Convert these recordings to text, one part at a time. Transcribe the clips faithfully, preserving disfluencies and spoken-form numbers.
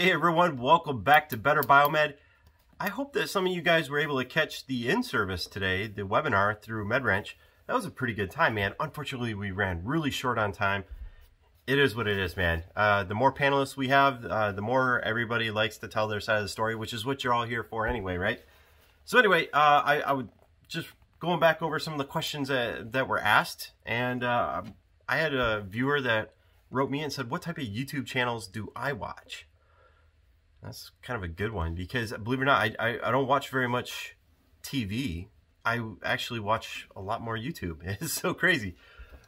Hey everyone, welcome back to Better Biomed. I hope that some of you guys were able to catch the in-service today, the webinar through MedWrench. That was a pretty good time, man. Unfortunately, we ran really short on time. It is what it is, man. Uh, the more panelists we have, uh, the more everybody likes to tell their side of the story, which is what you're all here for anyway, right? So anyway, uh, I, I would just going back over some of the questions that, that were asked, and uh, I had a viewer that wrote me and said, what type of YouTube channels do I watch? That's kind of a good one because, believe it or not, I, I, I don't watch very much T V. I actually watch a lot more YouTube. It's so crazy.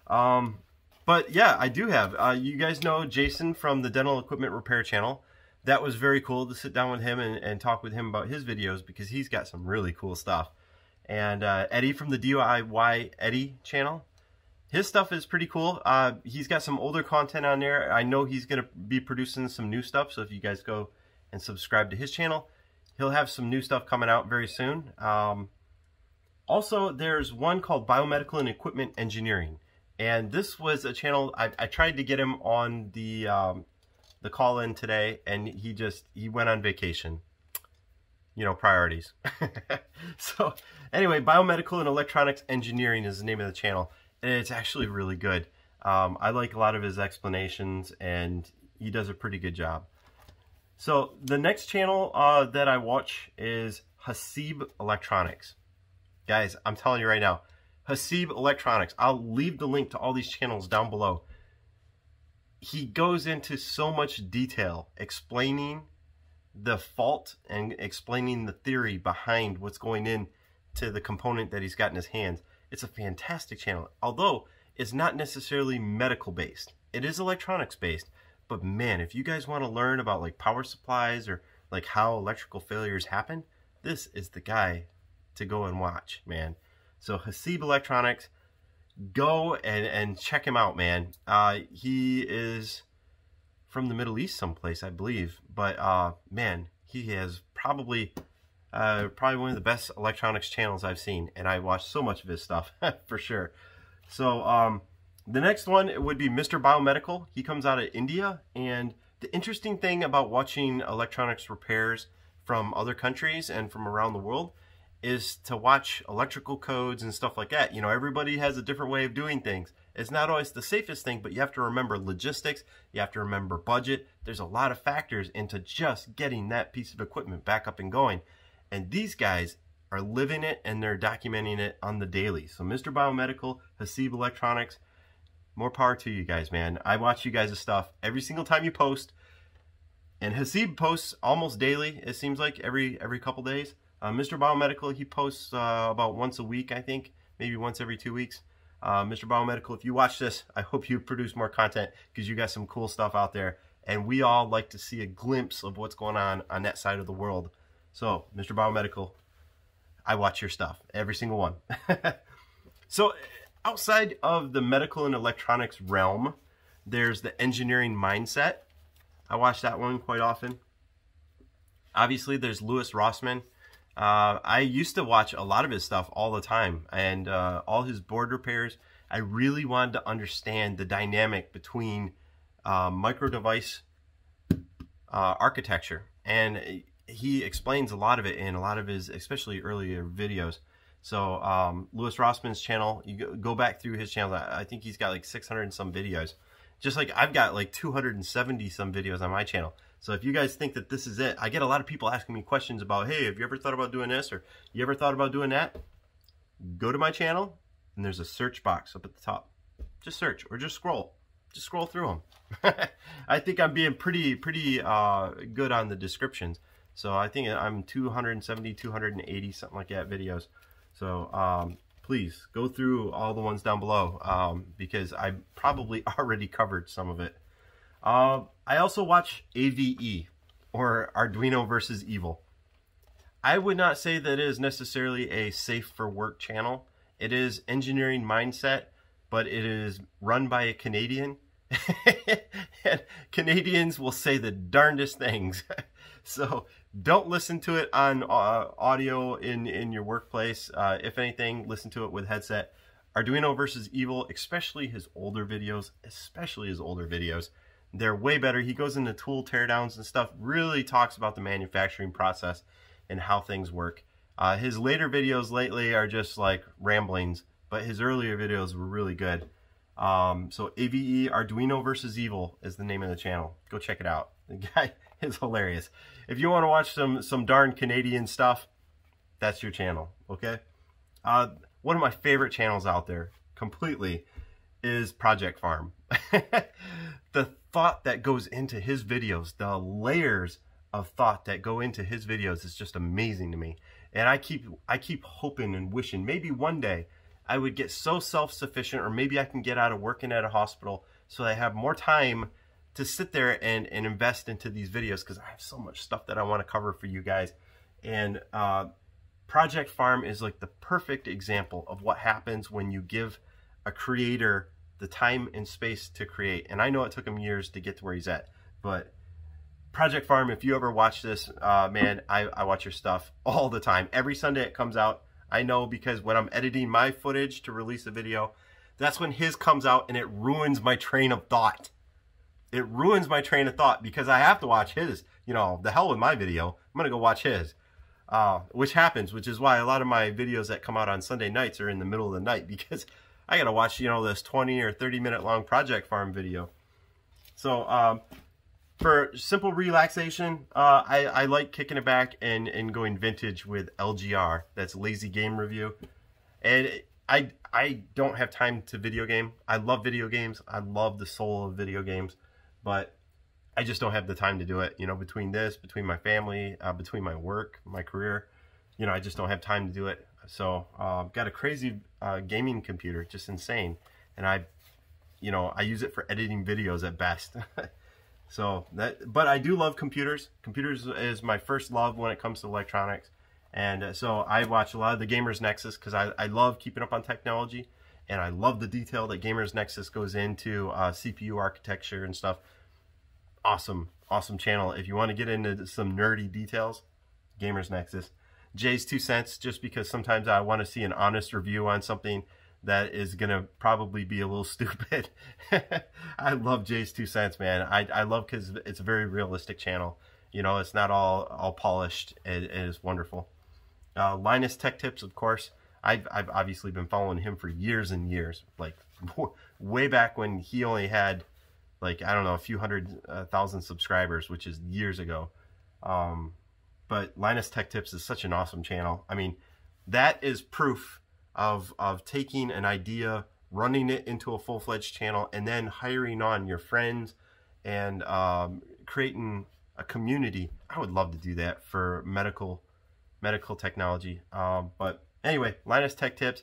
Um, but, yeah, I do have. Uh, you guys know Jason from the Dental Equipment Repair channel. That was very cool to sit down with him and, and talk with him about his videos because he's got some really cool stuff. And uh, Eddie from the D I Y Eddie channel. His stuff is pretty cool. Uh, he's got some older content on there. I know he's going to be producing some new stuff, so if you guys go and subscribe to his channel, he'll have some new stuff coming out very soon. Um, also, there's one called Biomedical And Equipment Engineering, and this was a channel I, I tried to get him on the um, the call-in today, and he just he went on vacation. You know, priorities. So anyway, Biomedical And Electronics Engineering is the name of the channel, and it's actually really good. Um, I like a lot of his explanations, and he does a pretty good job. So the next channel uh, that I watch is Haseeb Electronics. Guys, I'm telling you right now, Haseeb Electronics. I'll leave the link to all these channels down below. He goes into so much detail explaining the fault and explaining the theory behind what's going in to the component that he's got in his hands. It's a fantastic channel, although it's not necessarily medical based. It is electronics based. But man, if you guys want to learn about like power supplies or like how electrical failures happen, this is the guy to go and watch, man. So Haseeb Electronics, go and, and check him out, man. Uh, he is from the Middle East someplace, I believe. But uh, man, he has probably uh, probably one of the best electronics channels I've seen. And I watch so much of his stuff, for sure. So, um... the next one would be Mister Biomedical. He comes out of India, and the interesting thing about watching electronics repairs from other countries and from around the world is to watch electrical codes and stuff like that. You know, everybody has a different way of doing things. It's not always the safest thing, but you have to remember logistics, you have to remember budget. There's a lot of factors into just getting that piece of equipment back up and going. And these guys are living it, and they're documenting it on the daily. So Mister Biomedical, Haseeb Electronics, more power to you guys, man. I watch you guys' stuff every single time you post. And Haseeb posts almost daily, it seems like, every every couple days. Uh, Mister Biomedical, he posts uh, about once a week, I think. Maybe once every two weeks. Uh, Mister Biomedical, if you watch this, I hope you produce more content because you got some cool stuff out there. And we all like to see a glimpse of what's going on on that side of the world. So, Mister Biomedical, I watch your stuff. Every single one. So, outside of the medical and electronics realm, there's The Engineering Mindset. I watch that one quite often. Obviously, there's Louis Rossman. Uh, I used to watch a lot of his stuff all the time, and uh, all his board repairs. I really wanted to understand the dynamic between uh, micro device uh, architecture, and he explains a lot of it in a lot of his, especially earlier videos. So, um, Louis Rossman's channel, you go, go back through his channel. I think he's got like six hundred and some videos. Just like I've got like two hundred seventy some videos on my channel. So if you guys think that this is it, I get a lot of people asking me questions about, hey, have you ever thought about doing this? Or you ever thought about doing that? Go to my channel, and there's a search box up at the top. Just search, or just scroll. Just scroll through them. I think I'm being pretty, pretty uh, good on the descriptions. So I think I'm two hundred seventy, two hundred eighty, something like that videos. So um, please go through all the ones down below um, because I probably already covered some of it. Uh, I also watch A V E, or Arduino versus. Evil. I would not say that it is necessarily a safe for work channel. It is engineering mindset, but it is run by a Canadian. And Canadians will say the darndest things. So don't listen to it on uh, audio in, in your workplace. Uh, if anything, listen to it with headset. Arduino versus. Evil, especially his older videos, especially his older videos. They're way better. He goes into tool teardowns and stuff, really talks about the manufacturing process and how things work. Uh, his later videos lately are just like ramblings, but his earlier videos were really good. Um, so A V E, Arduino versus. Evil is the name of the channel. Go check it out. The guy is hilarious. If you want to watch some, some darn Canadian stuff, that's your channel, okay? Uh, one of my favorite channels out there, completely, is Project Farm. The thought that goes into his videos, the layers of thought that go into his videos is just amazing to me. And I keep, I keep hoping and wishing maybe one day I would get so self-sufficient, or maybe I can get out of working at a hospital so I have more time to sit there and, and invest into these videos, because I have so much stuff that I want to cover for you guys. And uh, Project Farm is like the perfect example of what happens when you give a creator the time and space to create. And I know it took him years to get to where he's at, but Project Farm, if you ever watch this, uh, man, I, I watch your stuff all the time. Every Sunday it comes out. I know, because when I'm editing my footage to release a video, that's when his comes out, and it ruins my train of thought. It ruins my train of thought because I have to watch his. You know, the hell with my video. I'm going to go watch his, uh, which happens, which is why a lot of my videos that come out on Sunday nights are in the middle of the night, because I got to watch, you know, this twenty or thirty minute long Project Farm video. So, um, for simple relaxation, uh, I, I like kicking it back and, and going vintage with L G R. That's Lazy Game Review. And I, I don't have time to video game. I love video games. I love the soul of video games. But I just don't have the time to do it. You know, between this, between my family, uh, between my work, my career. You know, I just don't have time to do it. So uh, I've got a crazy uh, gaming computer. Just insane. And I, you know, I use it for editing videos at best. So that, but I do love computers. Computers is my first love when it comes to electronics. And so I watch a lot of the Gamers Nexus, because I, I love keeping up on technology. And I love the detail that Gamers Nexus goes into uh, C P U architecture and stuff. Awesome, awesome channel. If you want to get into some nerdy details, Gamers Nexus. Jay's Two Cents, just because sometimes I want to see an honest review on something that is going to probably be a little stupid. I love Jay's Two Cents, man. I, I love, because it's a very realistic channel. You know, it's not all, all polished. It, it is wonderful. Uh, Linus Tech Tips, of course. I've, I've obviously been following him for years and years. Like, way back when he only had, like, I don't know, a few hundred uh, thousand subscribers, which is years ago. Um, but Linus Tech Tips is such an awesome channel. I mean, that is proof Of, of taking an idea, running it into a full-fledged channel, and then hiring on your friends and um, creating a community. I would love to do that for medical medical technology. Um, but anyway, Linus Tech Tips,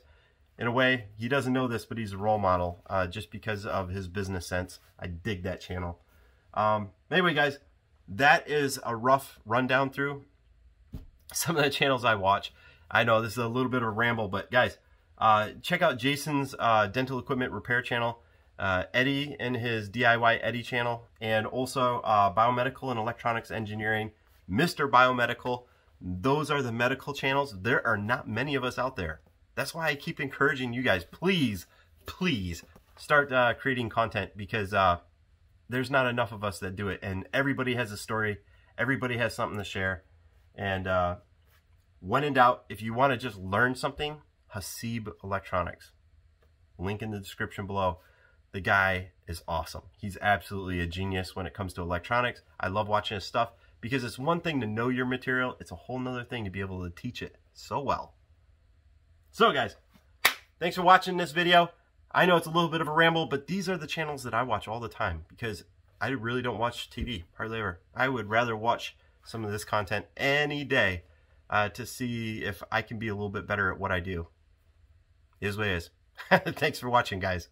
in a way, he doesn't know this, but he's a role model uh, just because of his business sense. I dig that channel. Um, anyway, guys, that is a rough rundown through some of the channels I watch. I know this is a little bit of a ramble, but guys, uh, check out Jason's uh, Dental Equipment Repair channel, uh, Eddie and his D I Y Eddie channel, and also uh, Biomedical and Electronics Engineering, Mister Biomedical. Those are the medical channels. There are not many of us out there. That's why I keep encouraging you guys, please, please start uh, creating content, because uh, there's not enough of us that do it, and everybody has a story. Everybody has something to share, and uh, when in doubt, if you want to just learn something, Haseeb Electronics. Link in the description below. The guy is awesome. He's absolutely a genius when it comes to electronics. I love watching his stuff, because it's one thing to know your material. It's a whole nother thing to be able to teach it so well. So guys, thanks for watching this video. I know it's a little bit of a ramble, but these are the channels that I watch all the time, because I really don't watch T V, hardly ever. I would rather watch some of this content any day. Uh, to see if I can be a little bit better at what I do. It is what it is. Thanks for watching, guys.